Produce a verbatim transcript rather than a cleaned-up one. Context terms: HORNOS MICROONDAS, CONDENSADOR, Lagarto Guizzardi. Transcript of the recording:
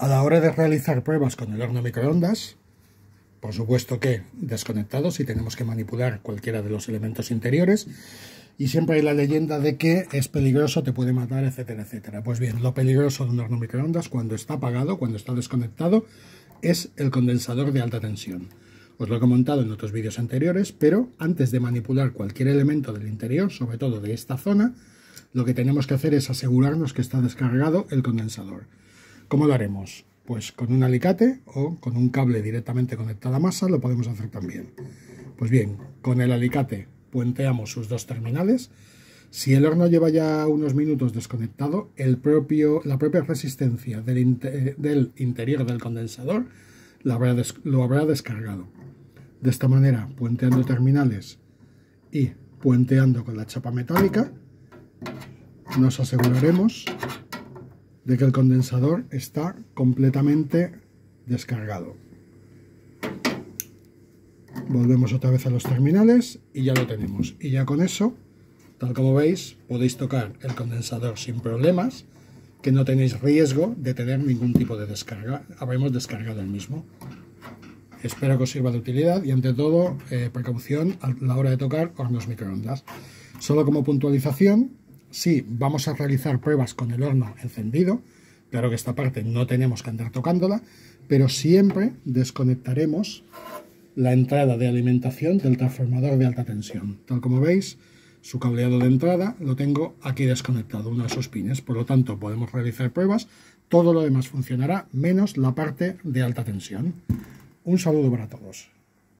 A la hora de realizar pruebas con el horno microondas, por supuesto que desconectados y tenemos que manipular cualquiera de los elementos interiores, y siempre hay la leyenda de que es peligroso, te puede matar, etcétera, etcétera. Pues bien, lo peligroso de un horno microondas cuando está apagado, cuando está desconectado, es el condensador de alta tensión. Os lo he comentado en otros vídeos anteriores, pero antes de manipular cualquier elemento del interior, sobre todo de esta zona, lo que tenemos que hacer es asegurarnos que está descargado el condensador. ¿Cómo lo haremos? Pues con un alicate o con un cable directamente conectado a masa lo podemos hacer también. Pues bien, con el alicate puenteamos sus dos terminales. Si el horno lleva ya unos minutos desconectado, el propio, la propia resistencia del, inter, del interior del condensador lo habrá, des, lo habrá descargado. De esta manera, puenteando terminales y puenteando con la chapa metálica, nos aseguraremos de que el condensador está completamente descargado. Volvemos otra vez a los terminales y ya lo tenemos. Y ya con eso, tal como veis, podéis tocar el condensador sin problemas, que no tenéis riesgo de tener ningún tipo de descarga. Habremos descargado el mismo. Espero que os sirva de utilidad y, ante todo, eh, precaución a la hora de tocar hornos microondas. Solo como puntualización, si vamos a realizar pruebas con el horno encendido, claro que esta parte no tenemos que andar tocándola, pero siempre desconectaremos la entrada de alimentación del transformador de alta tensión. Tal como veis, su cableado de entrada lo tengo aquí desconectado, uno de sus pines. Por lo tanto, podemos realizar pruebas. Todo lo demás funcionará, menos la parte de alta tensión. Un saludo para todos.